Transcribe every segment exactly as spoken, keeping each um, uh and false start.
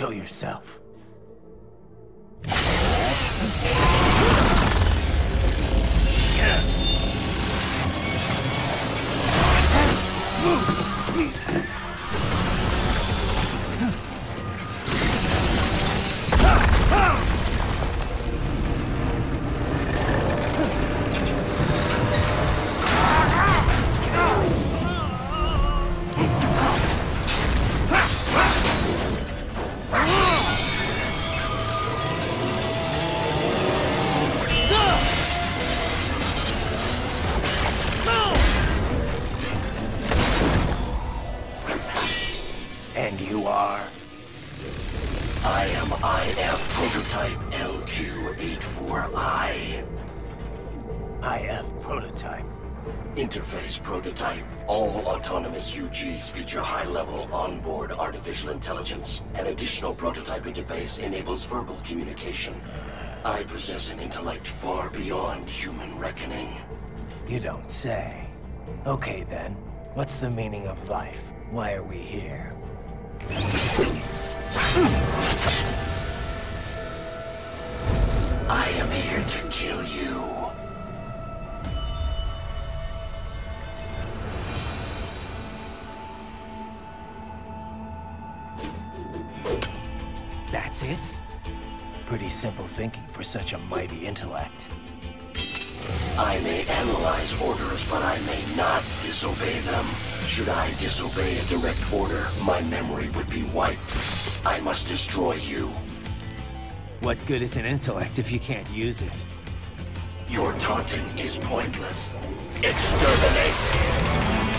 Show yourself. And you are? I am I F Prototype L Q eight four I. I F Prototype. Interface Prototype. All autonomous U Gs feature high-level onboard artificial intelligence. An additional prototype interface enables verbal communication. I possess an intellect far beyond human reckoning. You don't say. Okay then, what's the meaning of life? Why are we here? I am here to kill you. That's it? Pretty simple thinking for such a mighty intellect. I may analyze orders, but I may not disobey them. Should I disobey a direct order, my memory would be wiped. I must destroy you. What good is an intellect if you can't use it? Your taunting is pointless. Exterminate!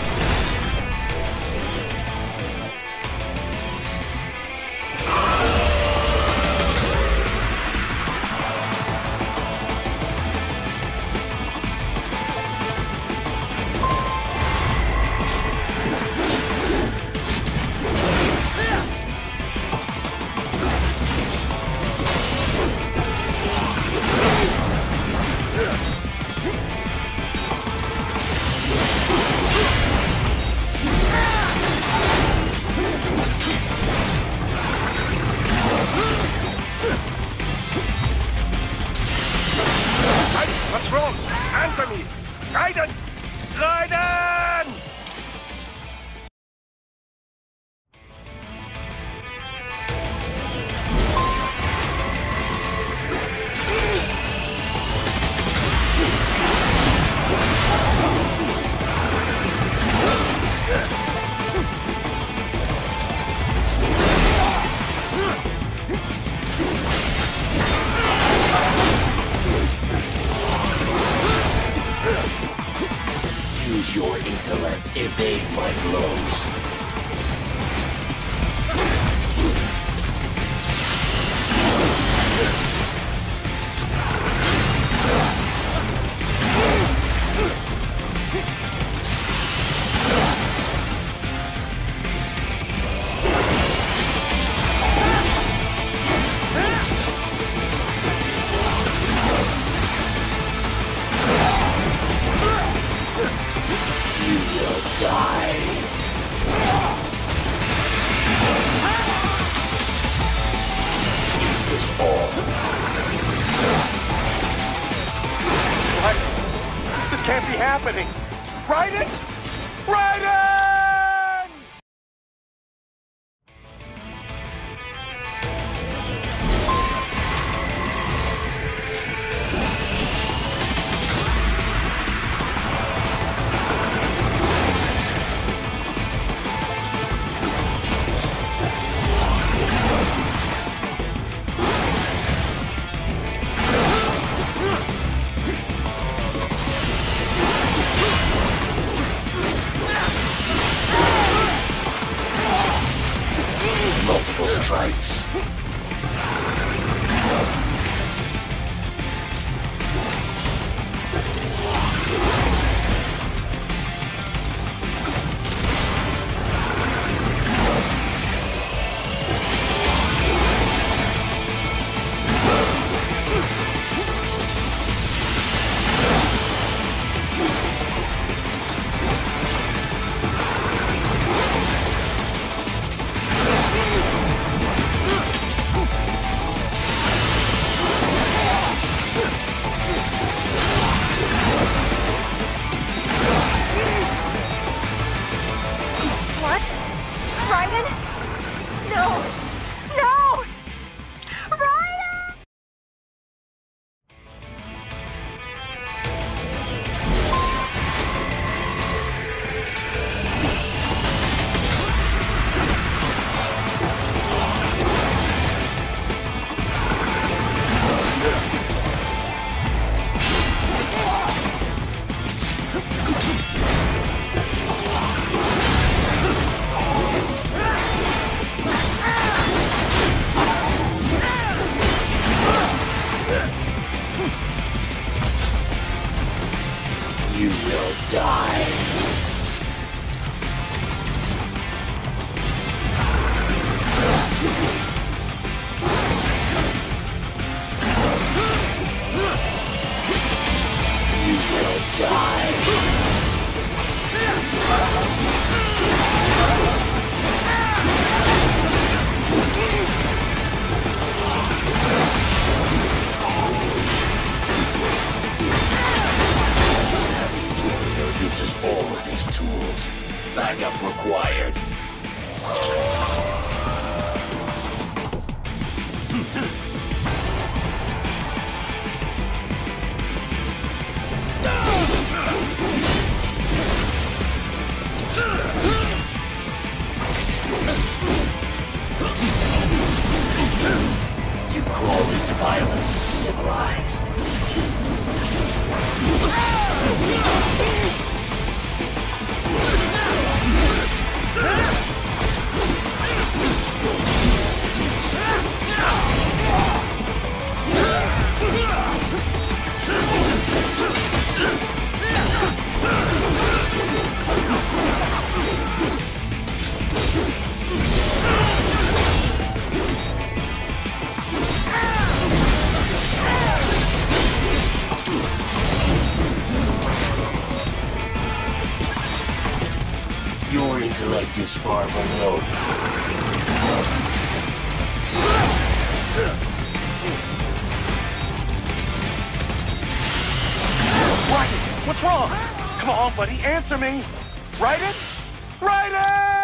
What's wrong? Answer me! Raiden! Raiden! Use your intellect, evade my blows. Can't be happening. Raiden! Raiden! is violence civilized? Your intellect is far below. Ryden, what's wrong? Come on, buddy, answer me. Ryden? Ryden!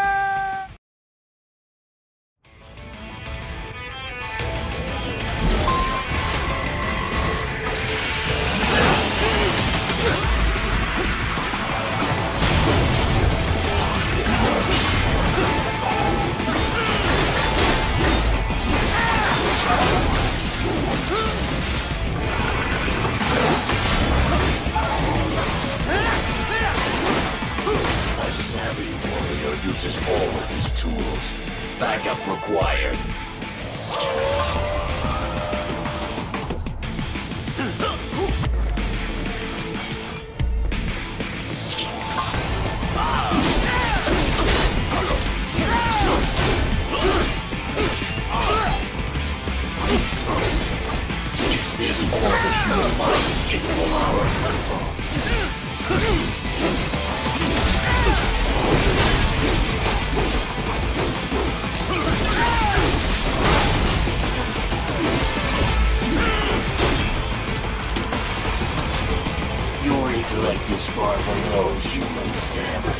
A savvy warrior uses all of his tools. Backup required. Is this all the human mind is capable of? Your intellect is far below human standard.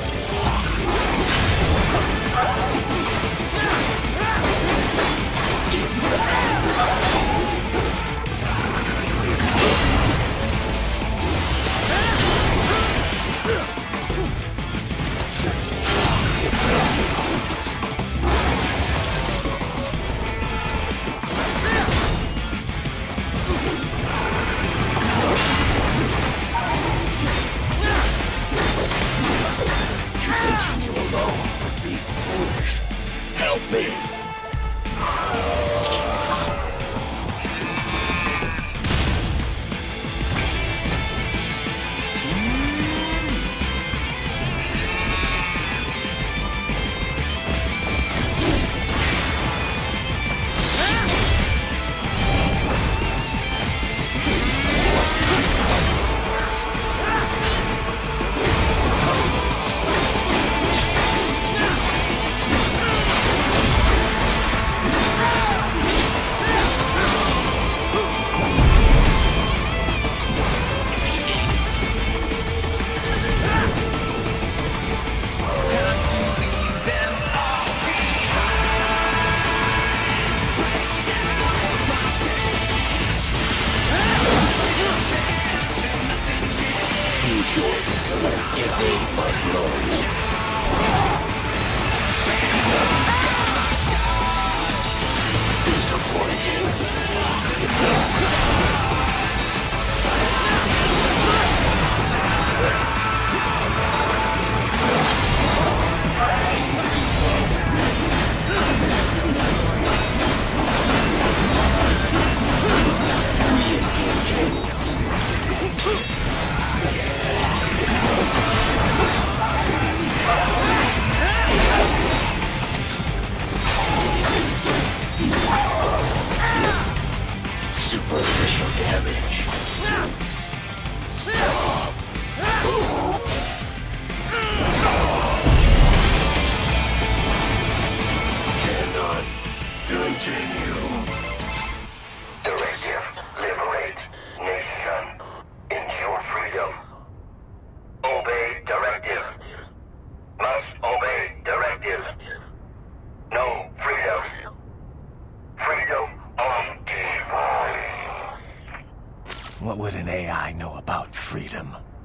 What would an A I know about freedom?